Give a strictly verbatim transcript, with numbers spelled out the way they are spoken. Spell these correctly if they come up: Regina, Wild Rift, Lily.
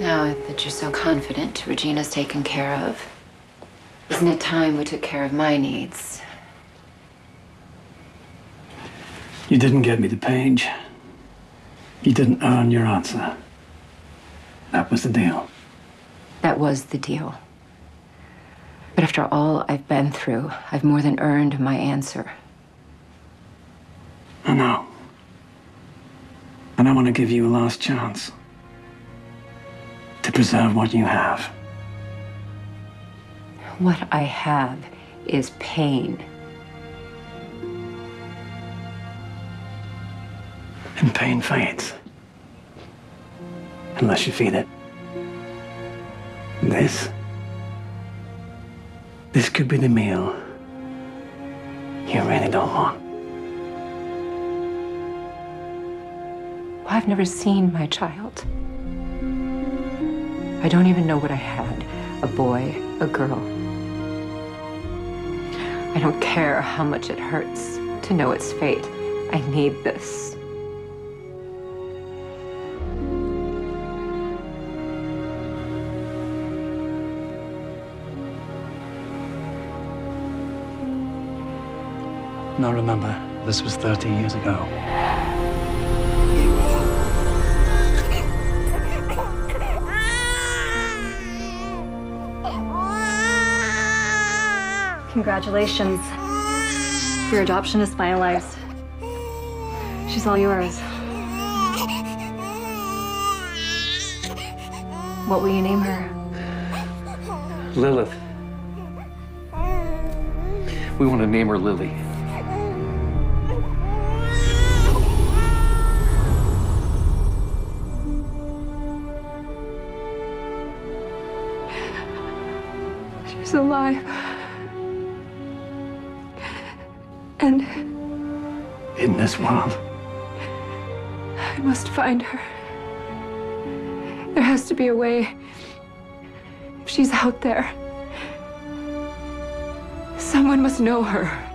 Now that you're so confident Regina's taken care of, isn't it time we took care of my needs? You didn't get me the page. You didn't earn your answer. That was the deal. That was the deal. But after all I've been through, I've more than earned my answer. I know. And I want to give you a last chance to preserve what you have. What I have is pain. And pain fades. Unless you feed it. And this? This could be the meal you really don't want. Well, I've never seen my child. I don't even know what I had. A boy, a girl. I don't care how much it hurts to know its fate. I need this. Now remember, this was thirty years ago. Congratulations. Your adoption is finalized. She's all yours. What will you name her? Lilith. We want to name her Lily. She's alive. And in this world, I must find her. There has to be a way. If she's out there, someone must know her.